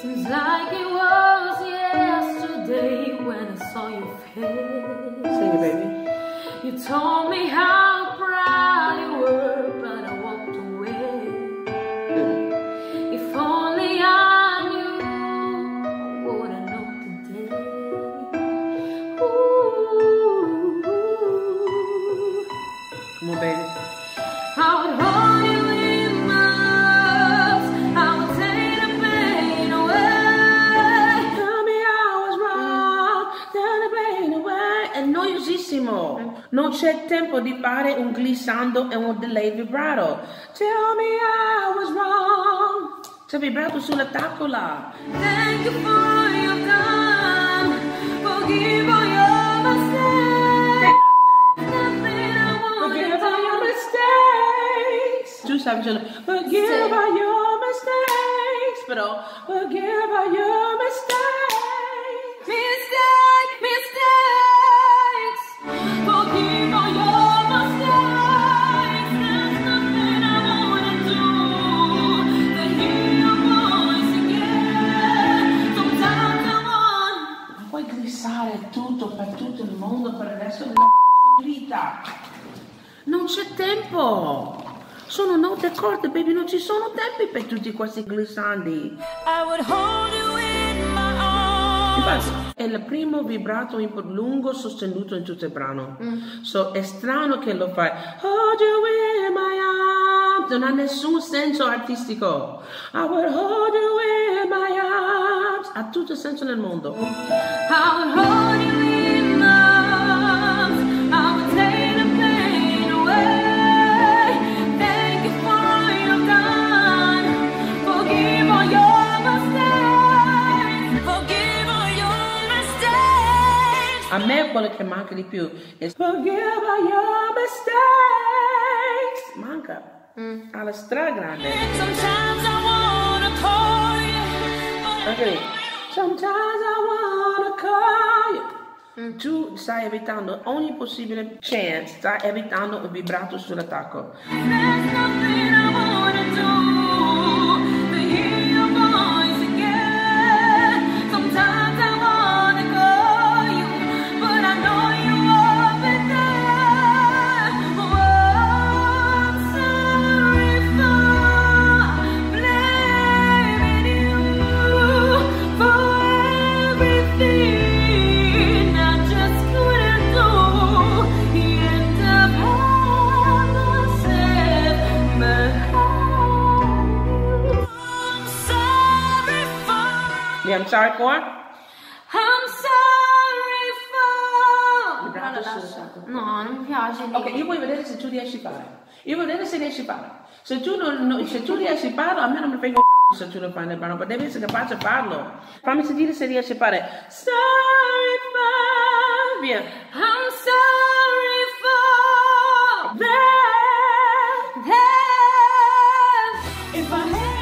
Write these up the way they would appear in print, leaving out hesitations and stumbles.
Seems like it was yesterday when I saw your face. Sing it, baby. You told me how proud you were, but I walked away. If only I knew what I know today. Ooh. Come on, baby. I would hold you in my arms, I would take the pain away. Tell me I was wrong, take the pain away. È noiosissimo, non c'è tempo di fare un glissando e un delay vibrato. Tell me I was wrong, c'è vibrato sulla tavola. Thank you for your time, forgive all your mistakes. Nothing I wanted to forgive all your mistakes, però forgive all your mistakes. Mistakes, forgive all your mistakes. There's nothing I wanna do to hear your voice again. Sometimes I want. Ma puoi glissare tutto per tutto il mondo per il resto della vita. Non c'è tempo. Sono note corte, baby, non ci sono tempi per tutti questi glissandi. Infatti, è il primo vibrato lungo sostenuto in tutto il brano. So, è strano che lo fai. Hold you in my arms. Non ha nessun senso artistico. I would hold you in my arms. Ha tutto il senso nel mondo. I would hold you in my arms. I would take the pain away. A me quello che manca di più è forgive all your mistakes. Manca alla stragrande. Sometimes I wanna call you. Anche lì. Sometimes I wanna call you. Tu stai evitando ogni possibile chance, stai evitando il vibrato sull'attacco. There's nothing I wanna do to hear your voice again. Sometimes I wanna call you. I'm sorry for? I'm sorry for... No, non mi piace. Ok, io voglio vedere se tu riesci a fare. Io voglio vedere se riesci a fare. Se tu, se tu riesci a farlo, a me non mi frega un c***o se tu lo fai nel brano, ma devi essere capace a farlo. Fammi sentire se riesci a fare. Sorry for... Via. I'm sorry for... That... If I had...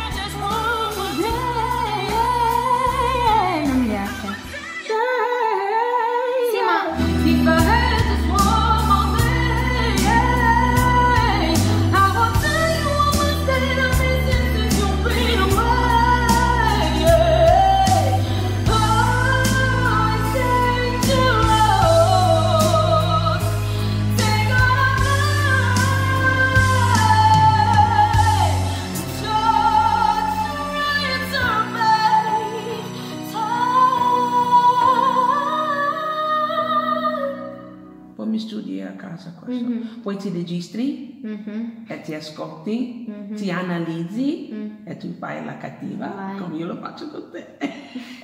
Poi ti registri e ti ascolti, ti analizzi e tu fai la cattiva come io lo faccio con te.